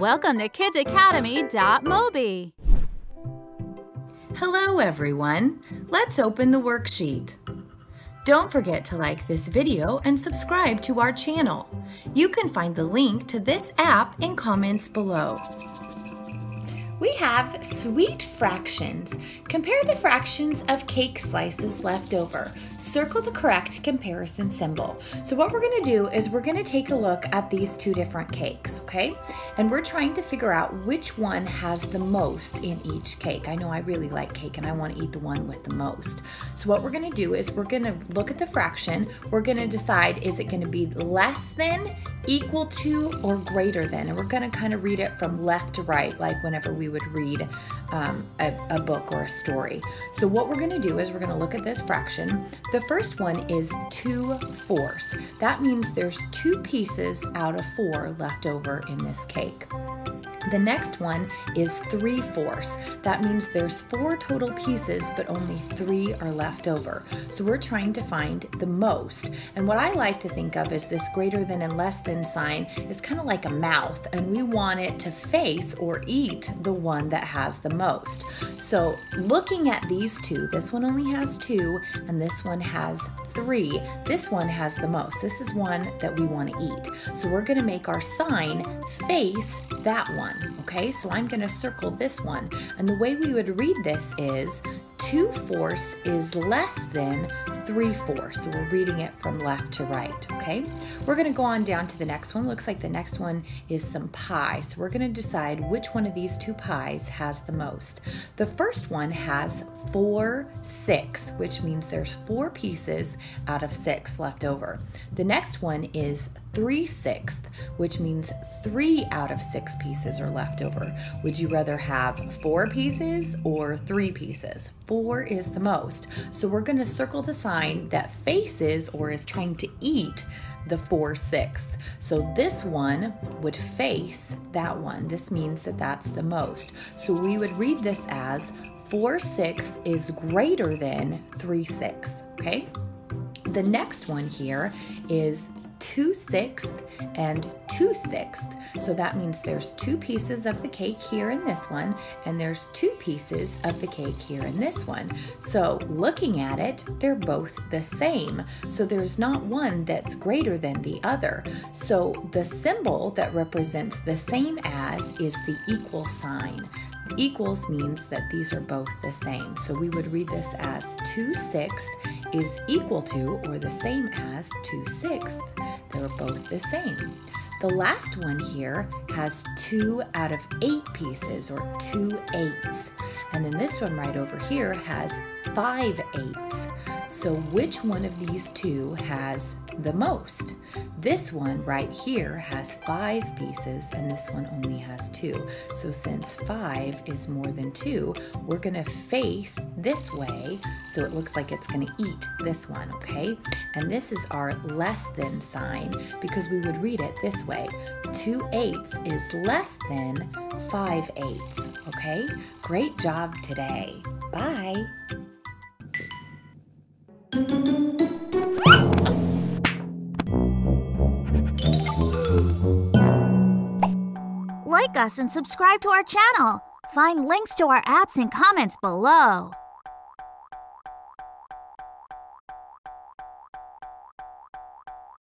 Welcome to KidsAcademy.mobi. Hello everyone, let's open the worksheet. Don't forget to like this video and subscribe to our channel. You can find the link to this app in comments below. We have sweet fractions. Compare the fractions of cake slices left over. Circle the correct comparison symbol. So what we're gonna do is we're gonna take a look at these two different cakes, okay? And we're trying to figure out which one has the most in each cake. I know I really like cake and I wanna eat the one with the most. So what we're gonna do is we're gonna look at the fraction. We're gonna decide, is it gonna be less than, equal to, or greater than? And we're gonna kind of read it from left to right, like whenever we would read a book or a story. So what we're gonna do is we're gonna look at this fraction. The first one is 2/4. That means there's 2 pieces out of 4 left over in this cake. The next one is 3/4. That means there's 4 total pieces, but only 3 are left over. So we're trying to find the most. And what I like to think of is this greater than and less than sign is kind of like a mouth, and we want it to face or eat the one that has the most. So looking at these two, this one only has 2, and this one has 3. This one has the most. This is one that we want to eat. So we're going to make our sign face that one. Okay, so I'm going to circle this one, and the way we would read this is 2/4 is less than 3/4. So we're reading it from left to right, okay? We're going to go on down to the next one. Looks like the next one is some pie. So we're going to decide which one of these two pies has the most. The first one has 4/6, which means there's 4 pieces out of 6 left over. The next one is 3/6, which means 3 out of 6 pieces are left over. Would you rather have 4 pieces or 3 pieces? 4 is the most. So we're going to circle the sign that faces or is trying to eat the 4/6. So this one would face that one. This means that that's the most. So we would read this as 4/6 is greater than 3/6, okay? The next one here is 2/6 and 2/6. So that means there's 2 pieces of the cake here in this one, and there's 2 pieces of the cake here in this one. So looking at it, they're both the same. So there's not one that's greater than the other. So the symbol that represents the same as is the equal sign. Equals means that these are both the same. So we would read this as 2/6 is equal to or the same as 2/6. They're both the same. The last one here has 2 out of 8 pieces, or 2/8. And then this one right over here has 5/8. So which one of these two has the most? This one right here has 5 pieces, and this one only has 2. So since 5 is more than 2, we're gonna face this way, so it looks like it's gonna eat this one, okay? And this is our less than sign, because we would read it this way. 2/8 is less than 5/8, okay? Great job today. Bye. Like us and subscribe to our channel. Find links to our apps in comments below.